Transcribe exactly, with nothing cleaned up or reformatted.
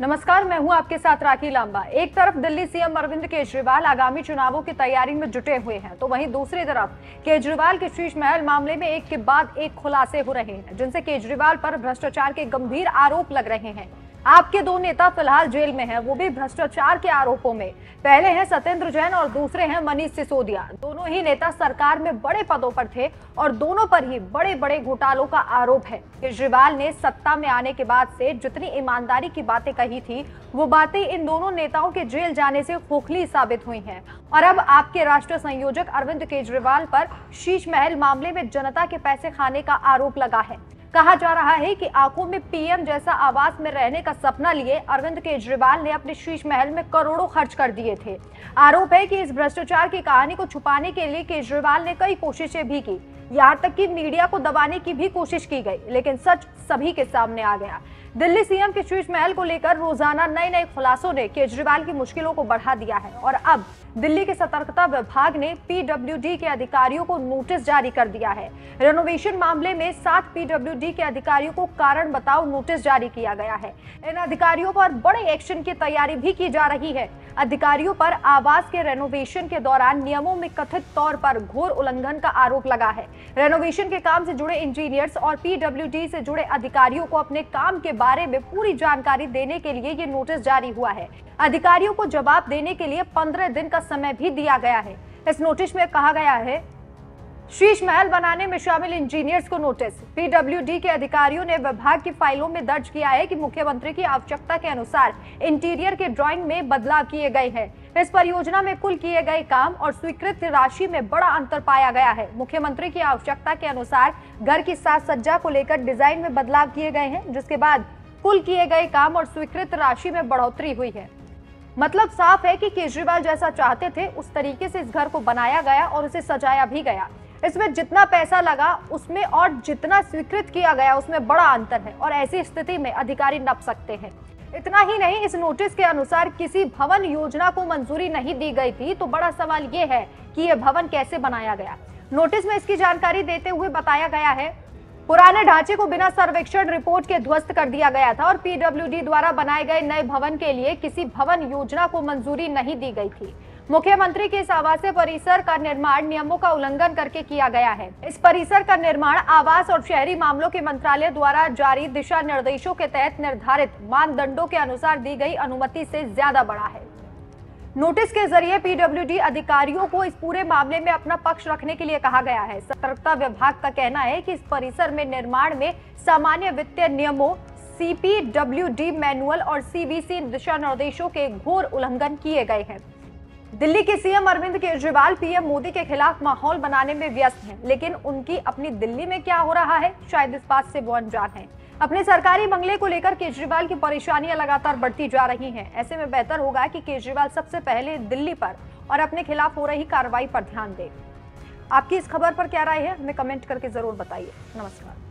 नमस्कार, मैं हूं आपके साथ राखी लांबा। एक तरफ दिल्ली सीएम अरविंद केजरीवाल आगामी चुनावों की तैयारी में जुटे हुए हैं, तो वहीं दूसरी तरफ केजरीवाल के शीशमहल मामले में एक के बाद एक खुलासे हो रहे हैं, जिनसे केजरीवाल पर भ्रष्टाचार के गंभीर आरोप लग रहे हैं। आपके दो नेता फिलहाल जेल में हैं, वो भी भ्रष्टाचार के आरोपों में। पहले हैं सतेंद्र जैन और दूसरे हैं मनीष सिसोदिया। दोनों ही नेता सरकार में बड़े पदों पर थे और दोनों पर ही बड़े बड़े घोटालों का आरोप है। केजरीवाल ने सत्ता में आने के बाद से जितनी ईमानदारी की बातें कही थी, वो बातें इन दोनों नेताओं के जेल जाने से खोखली साबित हुई है। और अब आपके राष्ट्रीय संयोजक अरविंद केजरीवाल पर शीशमहल मामले में जनता के पैसे खाने का आरोप लगा है। कहा जा रहा है कि आंखों में पीएम जैसा आवास में रहने का सपना लिए अरविंद केजरीवाल ने अपने शीशमहल में करोड़ों खर्च कर दिए थे। आरोप है कि इस भ्रष्टाचार की कहानी को छुपाने के लिए केजरीवाल ने कई कोशिशें भी की, यहाँ तक कि मीडिया को दबाने की भी कोशिश की गई, लेकिन सच सभी के सामने आ गया। दिल्ली सीएम के शीशमहल को लेकर रोजाना नए नए खुलासों ने केजरीवाल की मुश्किलों को बढ़ा दिया है। और अब दिल्ली के सतर्कता विभाग ने पीडब्ल्यूडी के अधिकारियों को नोटिस जारी कर दिया है। रेनोवेशन मामले में सात पीडब्ल्यूडी के अधिकारियों को कारण बताओ नोटिस जारी किया गया है। इन अधिकारियों पर बड़े एक्शन की तैयारी भी की जा रही है। अधिकारियों पर आवास के रेनोवेशन के दौरान नियमों में कथित तौर पर घोर उल्लंघन का आरोप लगा है। रेनोवेशन के काम से जुड़े इंजीनियर्स और पीडब्ल्यूडी से जुड़े अधिकारियों को अपने काम के बारे में पूरी जानकारी देने के लिए ये नोटिस जारी हुआ है। अधिकारियों को जवाब देने के लिए पंद्रह दिन का समय भी दिया गया है। इस नोटिस में कहा गया है, शीशमहल बनाने में शामिल इंजीनियर्स को नोटिस। पीडब्ल्यूडी के अधिकारियों ने विभाग की फाइलों में दर्ज किया है कि मुख्यमंत्री की आवश्यकता के अनुसार इंटीरियर के ड्राइंग में बदलाव किए गए हैं। इस परियोजना में कुल किए गए काम और स्वीकृत राशि में बड़ा अंतर पाया गया है। मुख्यमंत्री की आवश्यकता के अनुसार घर की साज सज्जा को लेकर डिजाइन में बदलाव किए गए हैं, जिसके बाद कुल किए गए काम और स्वीकृत राशि में बढ़ोतरी हुई है। मतलब साफ है कि केजरीवाल जैसा चाहते थे उस तरीके से इस घर को बनाया गया और उसे सजाया भी गया। इसमें जितना पैसा लगा उसमें और जितना स्वीकृत किया गया उसमें बड़ा अंतर है, और ऐसी स्थिति में अधिकारी नप सकते हैं। इतना ही नहीं, इस नोटिस के अनुसार किसी भवन योजना को मंजूरी नहीं दी गई थी, तो बड़ा सवाल ये है कि यह भवन कैसे बनाया गया। नोटिस में इसकी जानकारी देते हुए बताया गया है, पुराने ढांचे को बिना सर्वेक्षण रिपोर्ट के ध्वस्त कर दिया गया था और पीडब्ल्यूडी द्वारा बनाए गए नए भवन के लिए किसी भवन योजना को मंजूरी नहीं दी गई थी। मुख्यमंत्री के इस आवासीय परिसर का निर्माण नियमों का उल्लंघन करके किया गया है। इस परिसर का निर्माण आवास और शहरी मामलों के मंत्रालय द्वारा जारी दिशा निर्देशों के तहत निर्धारित मानदंडों के अनुसार दी गई अनुमति से ज्यादा बड़ा है। नोटिस के जरिए पीडब्ल्यूडी अधिकारियों को इस पूरे मामले में अपना पक्ष रखने के लिए कहा गया है। सतर्कता विभाग का कहना है कि इस परिसर में निर्माण में सामान्य वित्तीय नियमों, सीपीडब्ल्यूडी मैनुअल और सीबीसी दिशा निर्देशों के घोर उल्लंघन किए गए हैं। दिल्ली के सीएम अरविंद केजरीवाल पीएम मोदी के खिलाफ माहौल बनाने में व्यस्त हैं, लेकिन उनकी अपनी दिल्ली में क्या हो रहा है, शायद इस बात से वो अनजान हैं। अपने सरकारी बंगले को लेकर केजरीवाल की परेशानियां लगातार बढ़ती जा रही हैं। ऐसे में बेहतर होगा कि केजरीवाल सबसे पहले दिल्ली पर और अपने खिलाफ हो रही कार्रवाई पर ध्यान दें। आपकी इस खबर पर क्या राय है, हमें कमेंट करके जरूर बताइए। नमस्कार।